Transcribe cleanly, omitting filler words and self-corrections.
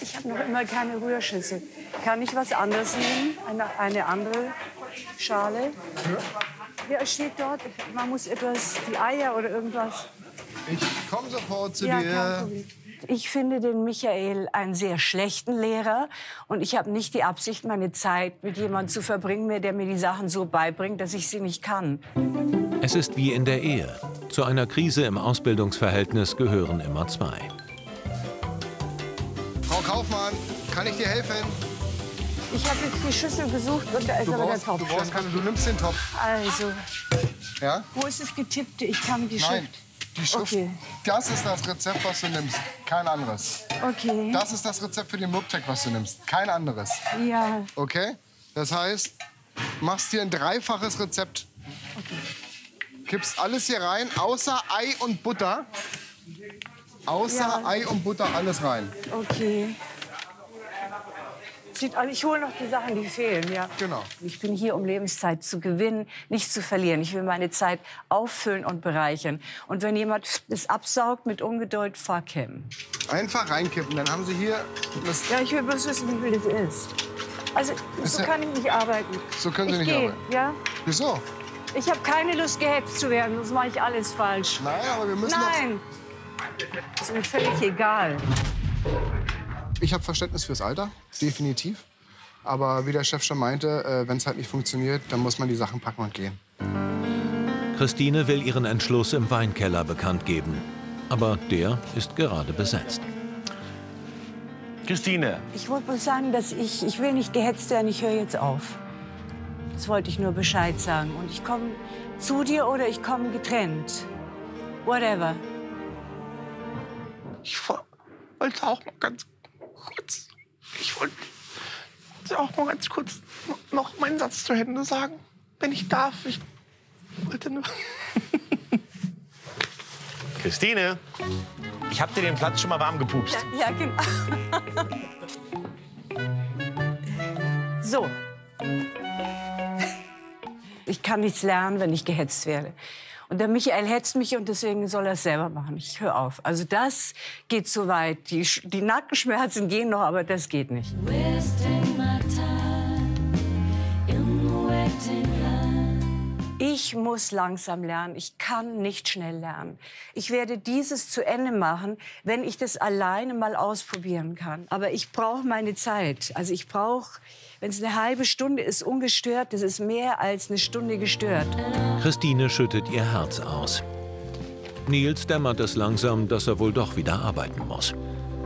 Ich habe noch immer keine Rührschüssel. Kann ich was anderes nehmen? Eine andere Schale? Ja, es steht dort, man muss etwas, die Eier oder irgendwas. Ich komme sofort zu dir. Kein Problem. Ich finde den Michael einen sehr schlechten Lehrer und ich habe nicht die Absicht, meine Zeit mit jemandem zu verbringen, der mir die Sachen so beibringt, dass ich sie nicht kann. Es ist wie in der Ehe. Zu einer Krise im Ausbildungsverhältnis gehören immer zwei. Frau Kaufmann, kann ich dir helfen? Ich habe jetzt die Schüssel gesucht und da ist aber der Topf. Du nimmst den Topf. Also, ja? Wo ist das Getippte? Ich kann die Schrift. Die Schrift, okay. Das ist das Rezept, was du nimmst, kein anderes. Okay. Das ist das Rezept für den Mop-Tech, was du nimmst, kein anderes. Ja. Okay? Das heißt, machst dir ein dreifaches Rezept. Okay. Kippst alles hier rein, außer Ei und Butter. Außer Ei und Butter, alles rein. Okay. Ich hole noch die Sachen, die fehlen, ja. Genau. Ich bin hier, um Lebenszeit zu gewinnen, nicht zu verlieren. Ich will meine Zeit auffüllen und bereichern. Und wenn jemand das absaugt mit Ungeduld, fuck him. Einfach reinkippen, dann haben Sie hier... Ja, ich will bloß wissen, wie das ist. Also, so kann ich nicht arbeiten. So können Sie nicht arbeiten? Ja. Wieso? Ich habe keine Lust, gehetzt zu werden, sonst mache ich alles falsch. Nein, aber wir müssen... Nein! Das ist mir völlig egal. Ich habe Verständnis fürs Alter, definitiv. Aber wie der Chef schon meinte, wenn es halt nicht funktioniert, dann muss man die Sachen packen und gehen. Christine will ihren Entschluss im Weinkeller bekannt geben. Aber der ist gerade besetzt. Christine. Ich wollte bloß sagen, dass ich will nicht gehetzt werden, ich höre jetzt auf. Das wollte ich nur Bescheid sagen. Und ich komme zu dir oder ich komme getrennt. Whatever. Ich wollte auch mal ganz kurz, ich wollte auch mal ganz kurz noch meinen Satz zu Ende sagen. Wenn ich darf, ich wollte nur... Christine, ich hab dir den Platz schon mal warm gepupst. Ja, ja genau. So. Ich kann nichts lernen, wenn ich gehetzt werde. Und der Michael hetzt mich und deswegen soll er es selber machen. Ich höre auf. Also das geht zu weit. Die Nackenschmerzen gehen noch, aber das geht nicht. Ich muss langsam lernen. Ich kann nicht schnell lernen. Ich werde dieses zu Ende machen, wenn ich das alleine mal ausprobieren kann. Aber ich brauche meine Zeit. Also ich brauche... Wenn es eine halbe Stunde ist, ungestört, das ist mehr als eine Stunde gestört. Christine schüttet ihr Herz aus. Nils dämmert es langsam, dass er wohl doch wieder arbeiten muss.